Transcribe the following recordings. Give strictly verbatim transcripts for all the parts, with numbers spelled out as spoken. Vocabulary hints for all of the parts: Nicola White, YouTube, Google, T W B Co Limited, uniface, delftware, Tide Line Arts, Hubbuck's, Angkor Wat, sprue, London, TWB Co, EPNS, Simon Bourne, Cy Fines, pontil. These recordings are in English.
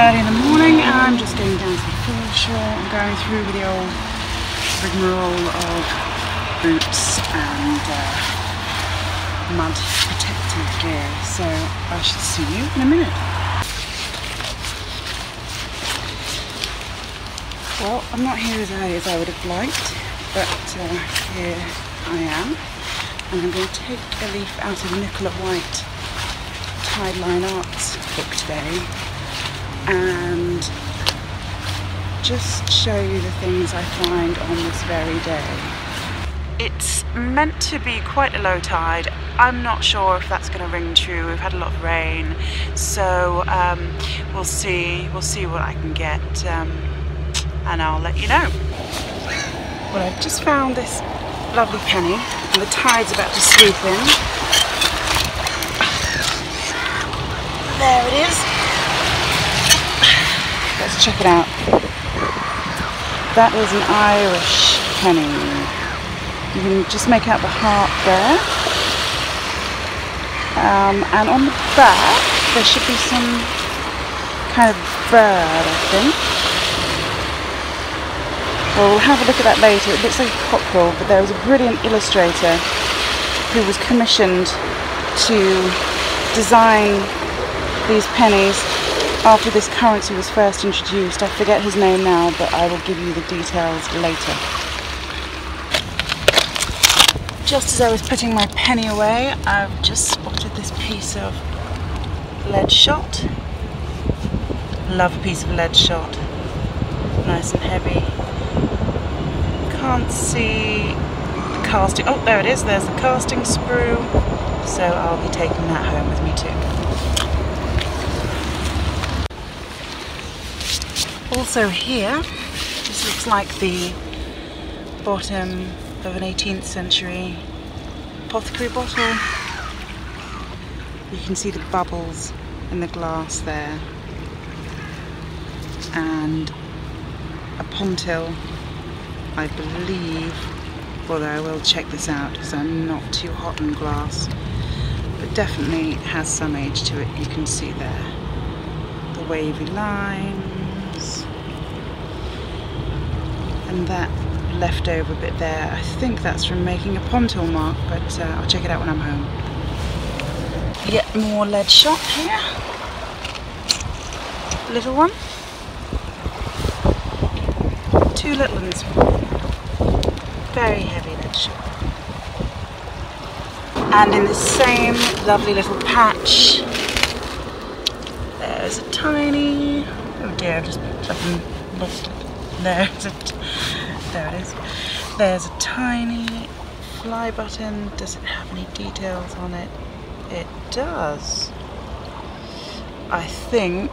early in the morning and I'm just getting down to the foreshore and going through with the old rigmarole of boots and uh, mud protective gear, so I shall see you in a minute. Well, I'm not here as early as I would have liked, but uh, here I am, and I'm going to take a leaf out of Nicola White Tide Line Arts book today and just show you the things I find on this very day. It's meant to be quite a low tide. I'm not sure if that's going to ring true. We've had a lot of rain, so um, we'll see. We'll see what I can get, um, and I'll let you know. Well, I've just found this lovely penny, and the tide's about to sweep in. There it is. Let's check it out. That is an Irish penny. You can just make out the heart there. Um, and on the back, there should be some kind of bird, I think. Well, we'll have a look at that later. It looks like a cockerel, but there was a brilliant illustrator who was commissioned to design these pennies after this currency was first introduced. I forget his name now, but I will give you the details later. Just as I was putting my penny away, I've just spotted this piece of lead shot. Love a piece of lead shot. Nice and heavy. Can't see the casting. Oh, there it is. There's the casting sprue. So I'll be taking that home with me too. Also here, this looks like the bottom of an eighteenth century apothecary bottle. You can see the bubbles in the glass there. And a pontil, I believe, although I will check this out because I'm not too hot on glass, but definitely has some age to it. You can see there the wavy line. And that leftover bit there, I think that's from making a pontil mark, but uh, I'll check it out when I'm home. Yet more lead shot here. Little one. Two little ones. Very heavy lead shot. And in the same lovely little patch, there's a tiny... Oh dear, I've just picked up and lost it. There's a t there it is. There's a tiny fly button. Does it have any details on it? It does. I think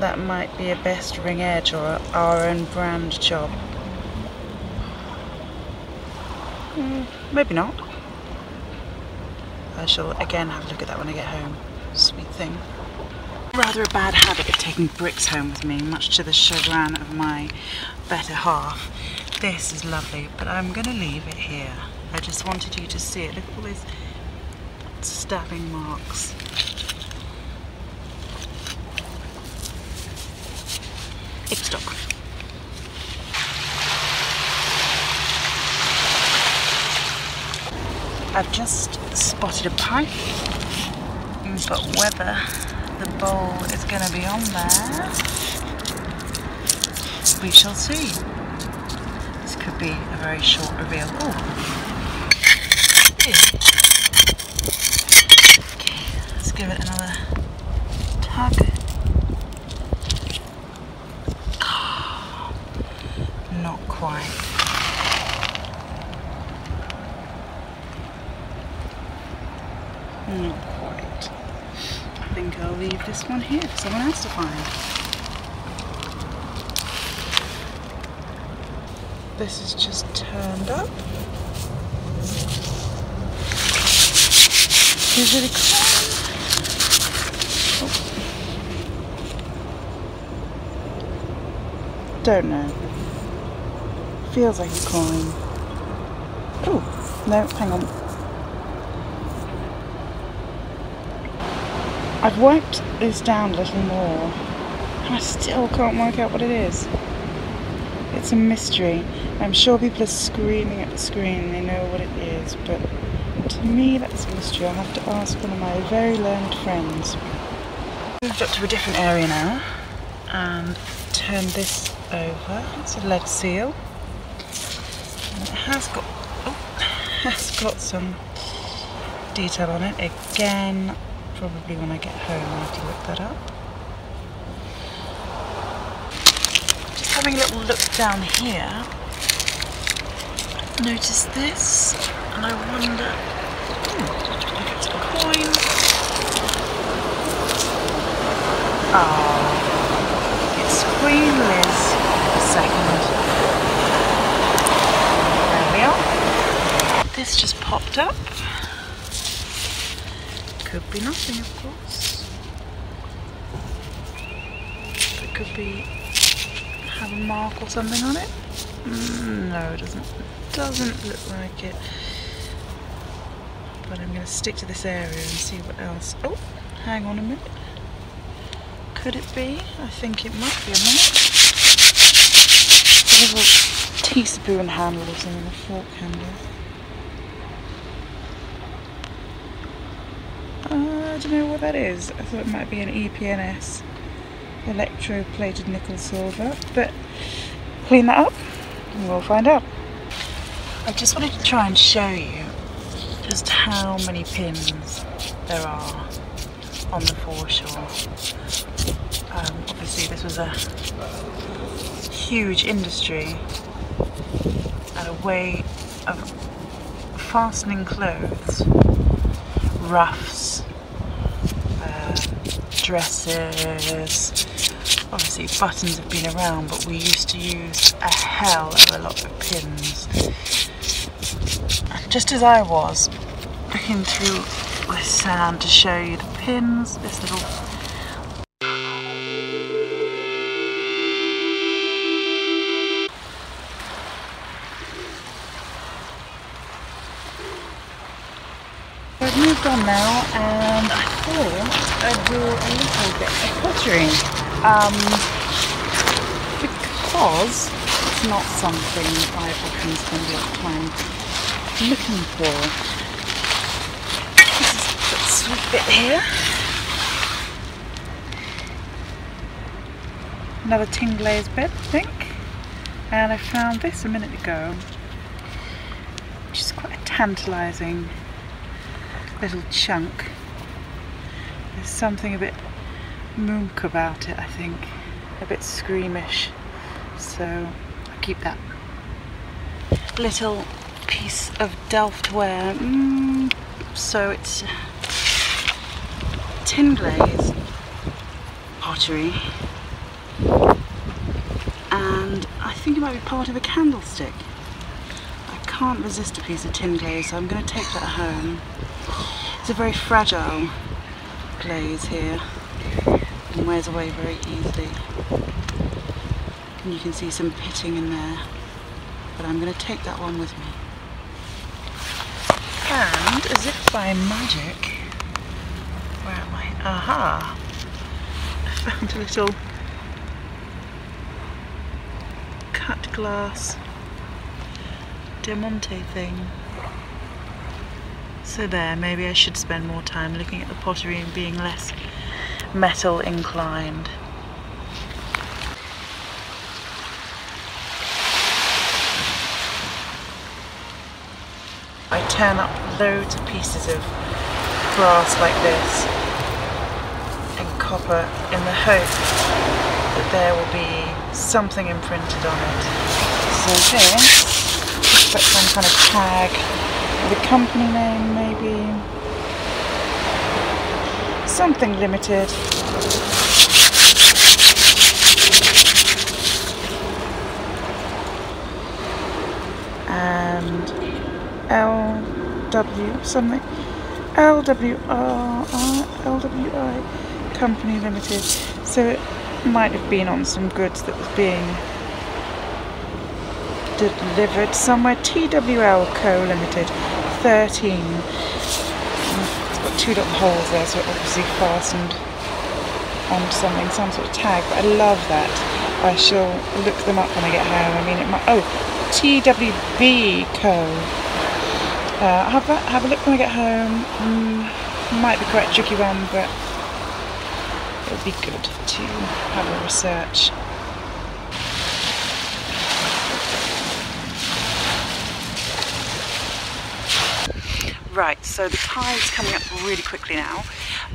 that might be a Best Ring Edge or our own brand job. Mm, maybe not. I shall again have a look at that when I get home. Sweet thing. Rather a bad habit of taking bricks home with me, much to the chagrin of my better half. This is lovely, but I'm going to leave it here. I just wanted you to see it. Look at all these stabbing marks. Ipstock. I've just spotted a pike, but whether the bowl is going to be on there, we shall see. This could be a very short reveal. Oh, okay, let's give it another tug. Oh, not quite. Not quite. I think I'll leave this one here for someone else to find. This is just turned up. Is it a coin? Oh. Don't know. Feels like a coin. Oh, no, hang on. I've wiped this down a little more and I still can't work out what it is. It's a mystery. I'm sure people are screaming at the screen, they know what it is, but to me that's a mystery. I'll have to ask one of my very learned friends. Moved up to a different area now and turned this over. It's a lead seal. And it has got oh, has got some detail on it. Again, probably when I get home I have to look that up. Just having a little look down here. Notice this and I wonder, hmm, if it's a coin. Oh, it's Queen Liz the second. There we are. This just popped up. Could be nothing, of course. It could be have a mark or something on it. Mm, no, it doesn't. It doesn't look like it. But I'm going to stick to this area and see what else. Oh, hang on a minute. Could it be? I think it might be a minute. A little teaspoon handle or something, a fork handle. I don't know what that is. I thought it might be an E P N S, electroplated nickel silver, but clean that up and we'll find out. I just wanted to try and show you just how many pins there are on the foreshore. Um, obviously this was a huge industry and a way of fastening clothes, ruffs, dresses. Obviously buttons have been around, but we used to use a hell of a lot of pins. And just as I was looking through the sand to show you the pins, this little I've moved on now and I thought I'd do a little bit of pottery um, because it's not something I've often spent a lot of time looking for. This is a sweet bit here. Another tin glazed bed, I think. And I found this a minute ago, which is quite a tantalising little chunk. There's something a bit moonk about it, I think, a bit screamish, so I'll keep that. Little piece of delftware, mm, so it's tin glaze pottery, and I think it might be part of a candlestick. I can't resist a piece of tin glaze, so I'm going to take that home. It's a very fragile glaze here and wears away very easily, and you can see some pitting in there, but I'm going to take that one with me. And as if by magic, where am I? Aha! I found a little cut glass diamante thing. So there, maybe I should spend more time looking at the pottery and being less metal inclined. I turn up loads of pieces of brass like this and copper in the hope that there will be something imprinted on it. So here, I've got some kind of tag. The company name, maybe something limited. And L W something, L W R L W I Company Limited. So it might have been on some goods that was being delivered somewhere. T W B Co Limited, thirteen. got two little holes there, so it obviously fastened onto something, some sort of tag, but I love that. I shall look them up when I get home. I mean, it might, oh, T W B Co. Uh, have, a, have a look when I get home. Mm, might be quite a tricky one, but it'll be good to have a research. Right, so the tide's coming up really quickly now.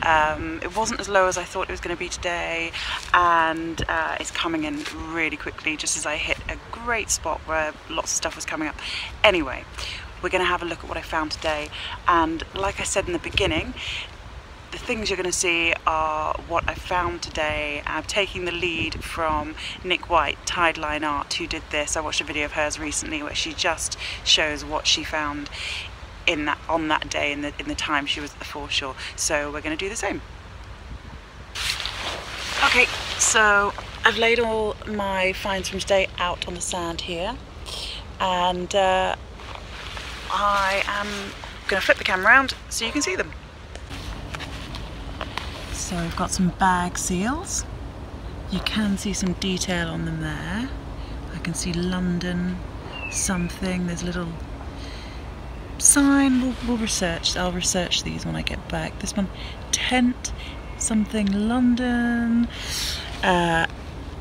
Um, it wasn't as low as I thought it was going to be today, and uh, it's coming in really quickly just as I hit a great spot where lots of stuff was coming up. Anyway, we're going to have a look at what I found today, and like I said in the beginning, the things you're going to see are what I found today. I'm taking the lead from Nicola White, Tide Line Arts, who did this. I watched a video of hers recently where she just shows what she found in that on that day in the in the time she was at the foreshore. So we're going to do the same. Okay, so I've laid all my finds from today out on the sand here, and uh, I am going to flip the camera around so you can see them. So we've got some bag seals. You can see some detail on them there. I can see London something. There's a little sign. We'll, we'll research. I'll research these when I get back. This one, tent something London. Uh,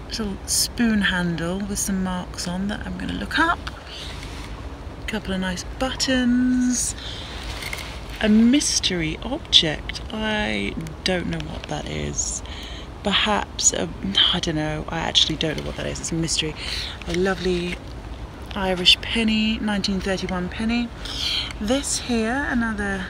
little spoon handle with some marks on that I'm going to look up. A couple of nice buttons. A mystery object. I don't know what that is. Perhaps a, I don't know. I actually don't know what that is. It's a mystery. A lovely Irish penny, nineteen thirty-one penny. This here, another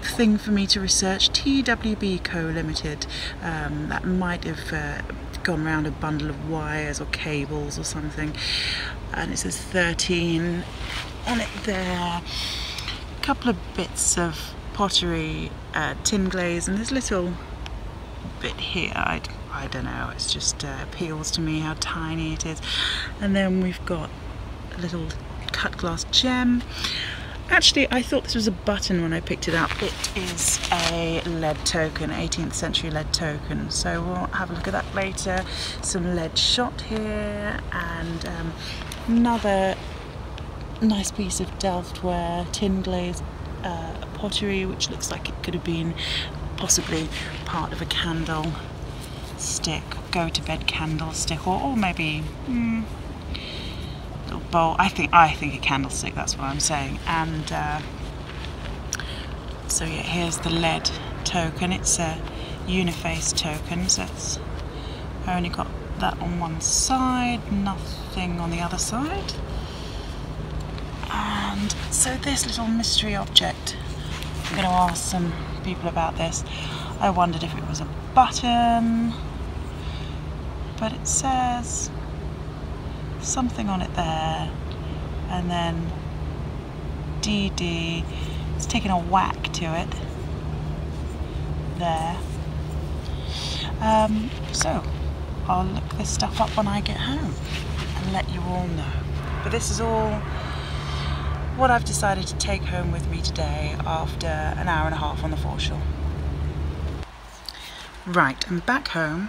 thing for me to research, T W B Co Limited. Um, that might have uh, gone round a bundle of wires or cables or something, and it says thirteen on it there. A couple of bits of pottery, uh, tin glaze, and this little bit here, I, I don't know, it's just uh, appeals to me how tiny it is. And then we've got a little cut glass gem. Actually, I thought this was a button when I picked it up. It is a lead token, eighteenth century lead token, so we'll have a look at that later. Some lead shot here, and um, another nice piece of delftware, tin glazed uh, pottery, which looks like it could have been possibly part of a candle stick, go to bed candlestick, or, or maybe mm, a little bowl. I think I think a candlestick. That's what I'm saying. And uh, so yeah, here's the lead token. It's a uniface token, so it's I only got that on one side, nothing on the other side. And so this little mystery object, I'm going to ask some people about this. I wondered if it was a button, but it says something on it there, and then D D, it's taken a whack to it there. Um, so I'll look this stuff up when I get home and let you all know. But this is all what I've decided to take home with me today after an hour and a half on the foreshore. Right, I'm back home,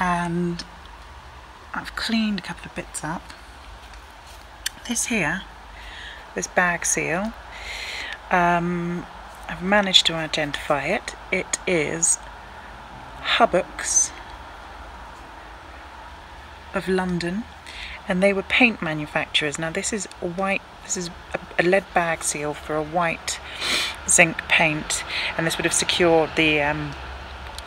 and I've cleaned a couple of bits up. This here, this bag seal, um, I've managed to identify it. It is Hubbuck's of London, and they were paint manufacturers. Now this is a white, this is a lead bag seal for a white zinc paint, and this would have secured the um,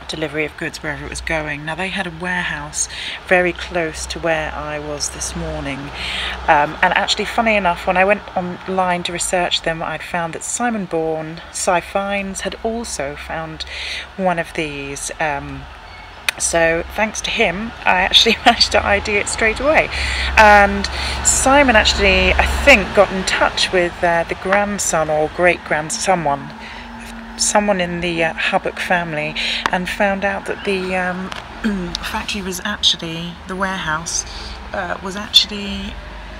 delivery of goods wherever it was going. Now they had a warehouse very close to where I was this morning, um, and actually funny enough, when I went online to research them, I'd found that Simon Bourne, Cy Fines, had also found one of these. Um, So thanks to him, I actually managed to I D it straight away. And Simon actually, I think, got in touch with uh, the grandson or great-grandson, someone, someone in the uh, Hubbuck family, and found out that the um, factory was actually, the warehouse, uh, was actually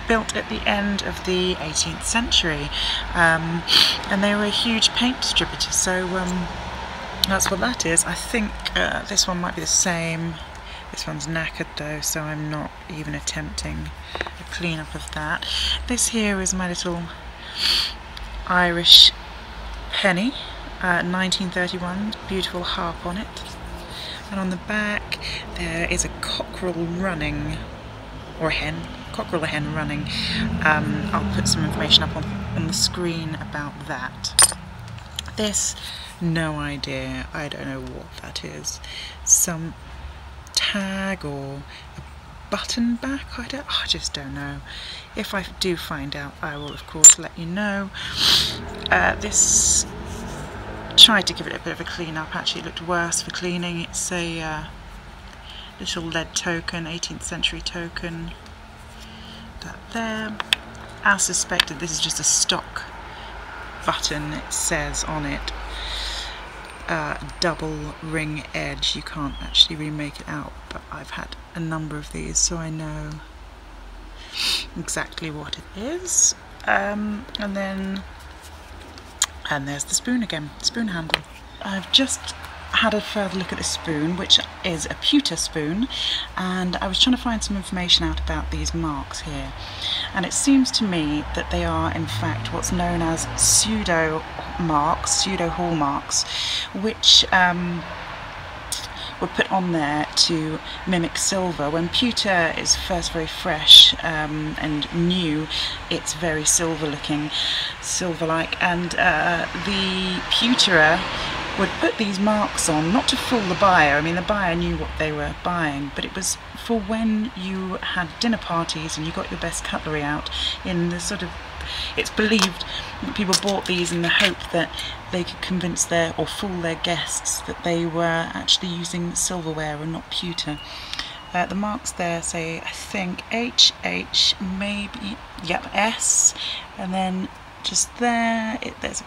built at the end of the eighteenth century, um, and they were huge paint distributors, so um, that's what that is. I think uh, this one might be the same. This one's knackered though, so I'm not even attempting a clean-up of that. This here is my little Irish penny, uh, nineteen thirty-one, beautiful harp on it. And on the back there is a cockerel running, or a hen, cockerel or hen running. Um, I'll put some information up on, on the screen about that. This, no idea, I don't know what that is. Some tag or a button back, I, don't, I just don't know. If I do find out, I will of course let you know. Uh, this, tried to give it a bit of a clean up, actually it looked worse for cleaning. It's a uh, little lead token, eighteenth century token. That there. As suspected, this is just a stock button, it says on it. Uh, double ring edge, you can't actually remake it out, but I've had a number of these so I know exactly what it is. Um, and then, and there's the spoon again, spoon handle. I've just had a further look at the spoon, which is a pewter spoon, and I was trying to find some information out about these marks here, and it seems to me that they are in fact what's known as pseudo marks, pseudo hallmarks, which um, were put on there to mimic silver. When pewter is first very fresh um, and new, it's very silver looking, silver like, and uh, the pewterer would put these marks on, not to fool the buyer. I mean, the buyer knew what they were buying, but it was for when you had dinner parties and you got your best cutlery out in the sort of, it's believed that people bought these in the hope that they could convince their, or fool their guests that they were actually using silverware and not pewter. Uh, the marks there say, I think, H, H, maybe, yep, S, and then just there, it, there's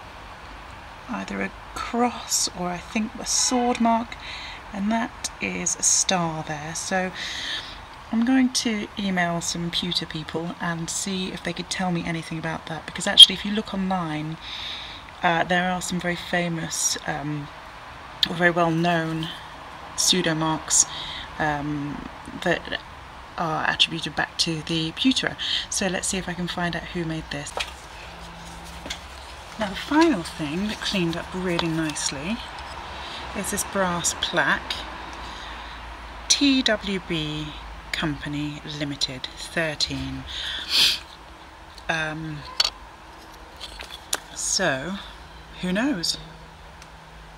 either a cross or I think a sword mark, and that is a star there. So I'm going to email some pewter people and see if they could tell me anything about that, because actually if you look online uh, there are some very famous um, or very well known pseudo marks um, that are attributed back to the pewterer. So let's see if I can find out who made this. Now the final thing that cleaned up really nicely is this brass plaque, T W B Company Limited, thirteen. Um, so, who knows?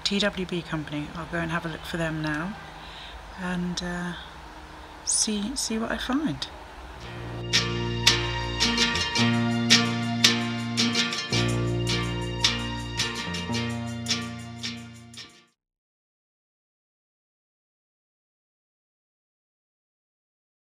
T W B Company. I'll go and have a look for them now and uh, see see what I find.